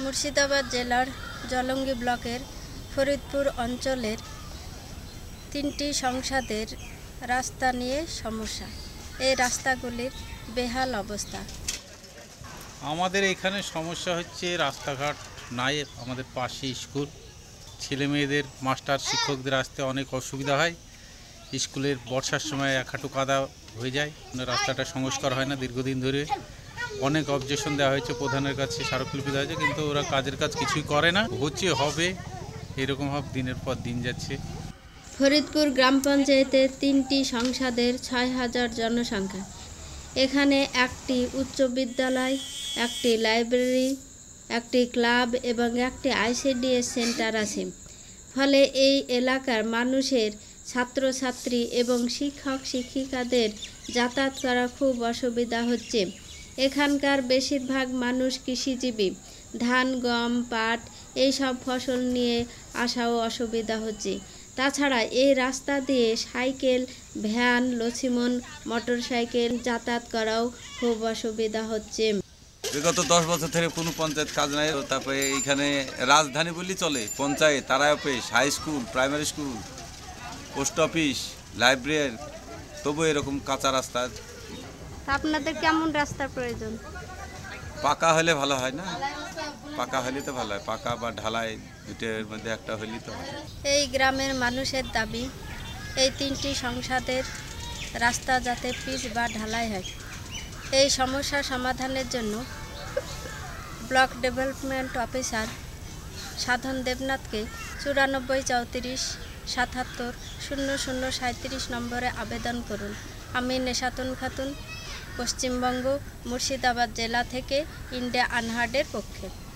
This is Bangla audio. मुर्शिदाबाद जिलार जलंगी ब्लकेर फरिदपुर अंचलेर तीनटी संसदेर रास्ता निये समस्या। ए रास्तागुलिर बेहाल अवस्था। आमादेर एखाने समस्या हच्छे रास्ताघाट नाई। आमादेर पाशे स्कूल, छेले मेयेदेर मास्टार शिक्षकदेर आसते अनेक असुविधा हय। स्कूलेर बर्षार समय एक हाटू कादा हये जाय। रास्ताटा संस्कार हय ना, दीर्घदिन धरे अनेक अबजेक्शन देওয়া হয়েছে, প্রধানের কাছে স্মারকলিপি দেওয়া হয়েছে, কিন্তু ওরা কাজের কাজ কিছুই করে না। হচ্ছে হবে এরকম ভাব দিনের পর দিন যাচ্ছে। ফরিদপুর গ্রাম পঞ্চায়েতে তিনটি সংসদের ৬০০০ জনসংখ্যা। এখানে একটি উচ্চ বিদ্যালয়, একটি লাইব্রেরি, একটি ক্লাব এবং একটি আইসিডিএস সেন্টার আছে। ফলে এই এলাকার মানুষের ছাত্রছাত্রী এবং শিক্ষক শিক্ষিকাদের যাতায়াত করা খুব অসুবিধা হচ্ছে। এখানকার বেশিরভাগ মানুষ কৃষিজীবী। ধান, গম, পাট এই সব ফসল নিয়ে আসাও অসুবিধা হচ্ছে। তাছাড়া এই রাস্তা দিয়ে সাইকেল, ভ্যান, লছিমন, মোটরসাইকেল যাতায়াত করাও খুব অসুবিধা হচ্ছে। বিগত 10 বছর ধরে কোনো পঞ্চায়েত কাজ নাই। তারপরে এইখানে রাজধানী বলি চলে পঞ্চায়েত, তারা office, high school, primary school, post office, library, তবু এরকম কাঁচা রাস্তা। আপনাদের কেমন রাস্তার প্রয়োজন? পাকা হলে ভালো হয় না? পাকা হলে তো ভালো হয়, পাকা বা ঢালাই দুটোর মধ্যে একটা হলে তো। এই গ্রামের মানুষের দাবি এই তিনটি সংসদের রাস্তা যাতে পিচ বা ঢালাই হয়। এই সমস্যা সমাধানের জন্য ব্লক ডেভেলপমেন্ট অফিসার সাধন দেবনাথকে 94 34 77 0037 নম্বরে আবেদন করুন। আমি নেশাতুন খাতুন, পশ্চিমবঙ্গ, মুর্শিদাবাদ জেলা থেকে, ইন্ডিয়া আনহার্ডের পক্ষে।